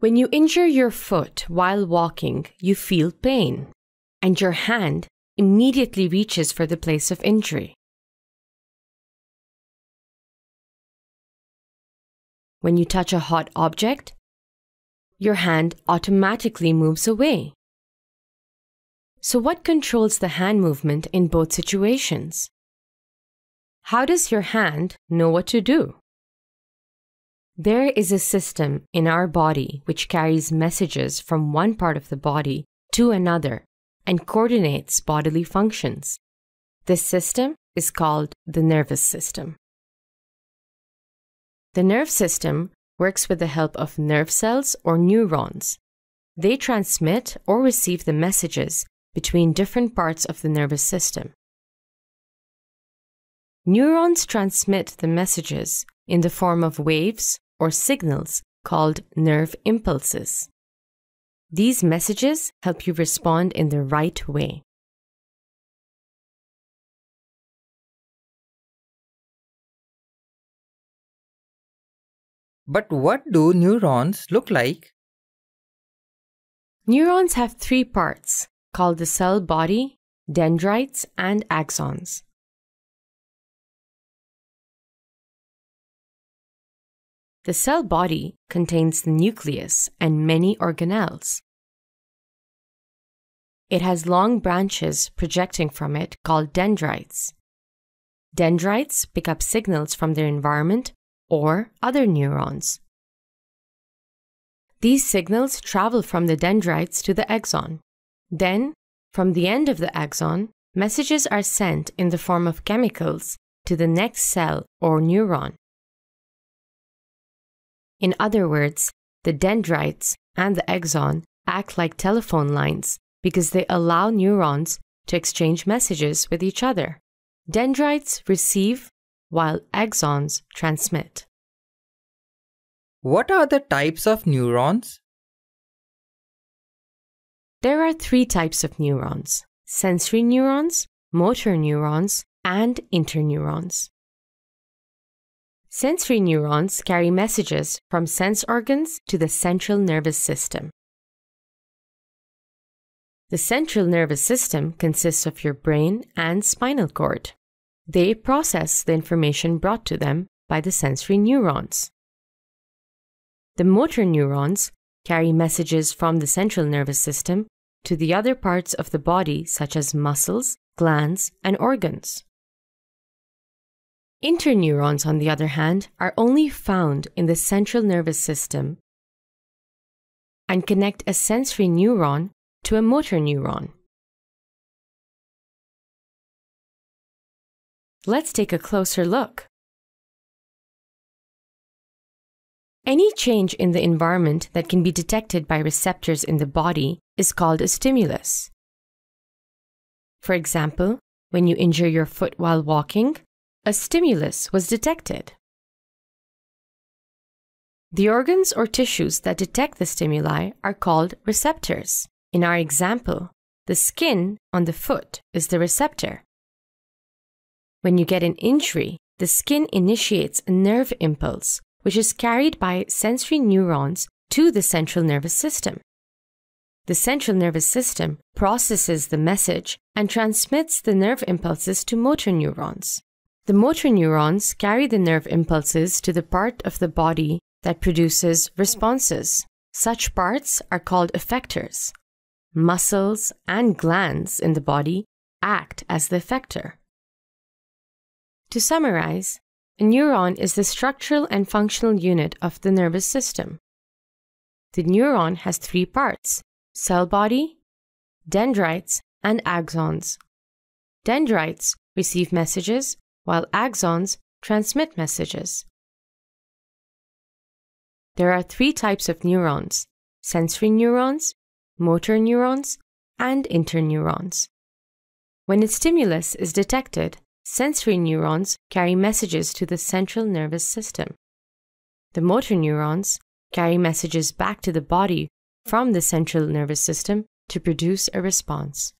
When you injure your foot while walking, you feel pain, and your hand immediately reaches for the place of injury. When you touch a hot object, your hand automatically moves away. So what controls the hand movement in both situations? How does your hand know what to do? There is a system in our body which carries messages from one part of the body to another and coordinates bodily functions. This system is called the nervous system. The nerve system works with the help of nerve cells or neurons. They transmit or receive the messages between different parts of the nervous system. Neurons transmit the messages in the form of waves or signals called nerve impulses. These messages help you respond in the right way. But what do neurons look like? Neurons have three parts, called the cell body, dendrites, and axons. The cell body contains the nucleus and many organelles. It has long branches projecting from it called dendrites. Dendrites pick up signals from their environment or other neurons. These signals travel from the dendrites to the axon. Then, from the end of the axon, messages are sent in the form of chemicals to the next cell or neuron. In other words, the dendrites and the axon act like telephone lines because they allow neurons to exchange messages with each other. Dendrites receive while axons transmit. What are the types of neurons? There are three types of neurons: sensory neurons, motor neurons, and interneurons. Sensory neurons carry messages from sense organs to the central nervous system. The central nervous system consists of your brain and spinal cord. They process the information brought to them by the sensory neurons. The motor neurons carry messages from the central nervous system to the other parts of the body, such as muscles, glands, and organs. Interneurons, on the other hand, are only found in the central nervous system and connect a sensory neuron to a motor neuron. Let's take a closer look. Any change in the environment that can be detected by receptors in the body is called a stimulus. For example, when you injure your foot while walking, a stimulus was detected. The organs or tissues that detect the stimuli are called receptors. In our example, the skin on the foot is the receptor. When you get an injury, the skin initiates a nerve impulse, which is carried by sensory neurons to the central nervous system. The central nervous system processes the message and transmits the nerve impulses to motor neurons. The motor neurons carry the nerve impulses to the part of the body that produces responses. Such parts are called effectors. Muscles and glands in the body act as the effector. To summarize, a neuron is the structural and functional unit of the nervous system. The neuron has three parts: cell body, dendrites, and axons. Dendrites receive messages, while axons transmit messages. There are three types of neurons: sensory neurons, motor neurons, and interneurons. When a stimulus is detected, sensory neurons carry messages to the central nervous system. The motor neurons carry messages back to the body from the central nervous system to produce a response.